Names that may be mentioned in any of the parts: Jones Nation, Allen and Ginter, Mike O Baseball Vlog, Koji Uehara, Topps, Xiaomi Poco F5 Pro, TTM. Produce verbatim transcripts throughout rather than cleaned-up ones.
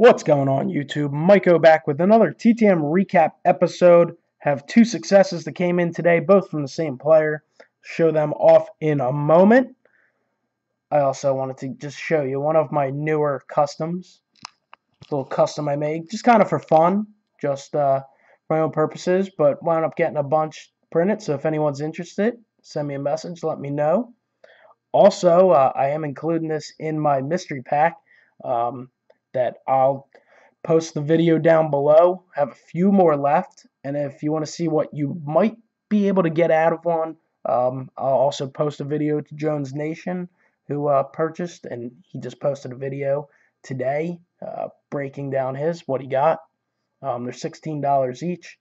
What's going on, YouTube? Mike O back with another T T M recap episode. Have two successes that came in today, both from the same player. Show them off in a moment. I also wanted to just show you one of my newer customs. A little custom I made, just kind of for fun, just uh, for my own purposes, but wound up getting a bunch printed. So if anyone's interested, send me a message, let me know. Also, uh, I am including this in my mystery pack. Um... that I'll post the video down below. Have a few more left, and if you want to see what you might be able to get out of one, um, I'll also post a video to Jones Nation, who uh, purchased, and he just posted a video today uh, breaking down his, what he got. Um, they're sixteen dollars each,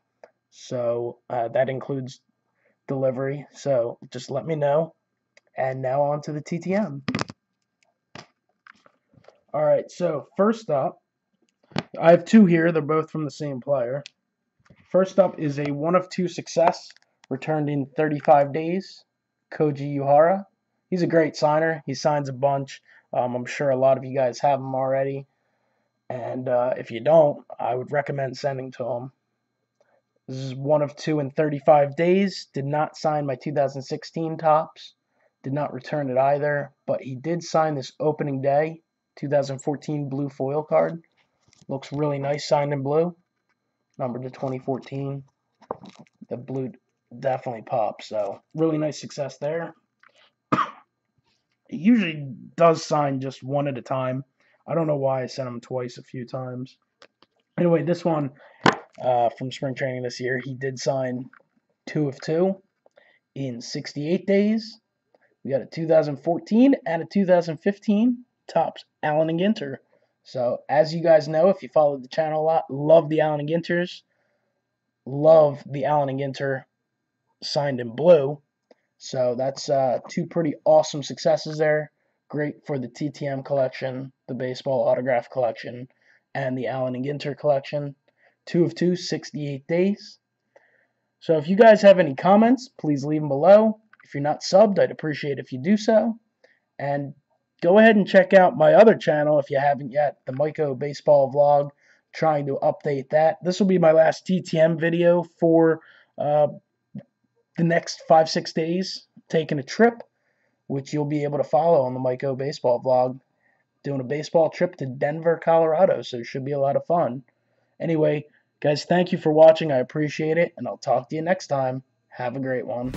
so uh, that includes delivery, so just let me know. And now on to the T T M. Alright, so first up, I have two here. They're both from the same player. First up is a one of two success, returned in thirty-five days, Koji Uehara. He's a great signer. He signs a bunch. Um, I'm sure a lot of you guys have him already. And uh, if you don't, I would recommend sending to him. This is one of two in thirty-five days. Did not sign my two thousand sixteen Topps. Did not return it either. But he did sign this opening day. two thousand fourteen blue foil card. Looks really nice, signed in blue. Numbered to twenty fourteen. The blue definitely pops, so really nice success there. He usually does sign just one at a time. I don't know why I sent him twice a few times. Anyway, this one uh, from spring training this year, he did sign two of two in sixty-eight days. We got a two thousand fourteen and a two thousand fifteen. Topps Allen and Ginter. So as you guys know, if you follow the channel a lot, love the Allen and Ginters, love the Allen and Ginter signed in blue. So that's uh, two pretty awesome successes there. Great for the T T M collection, the baseball autograph collection, and the Allen and Ginter collection. Two of two, sixty-eight days. So if you guys have any comments, please leave them below. If you're not subbed, I'd appreciate if you do so. And go ahead and check out my other channel if you haven't yet, the Mike O Baseball Vlog. Trying to update that. This will be my last T T M video for uh, the next five, six days. Taking a trip, which you'll be able to follow on the Mike O Baseball Vlog. Doing a baseball trip to Denver, Colorado, so it should be a lot of fun. Anyway, guys, thank you for watching. I appreciate it, and I'll talk to you next time. Have a great one.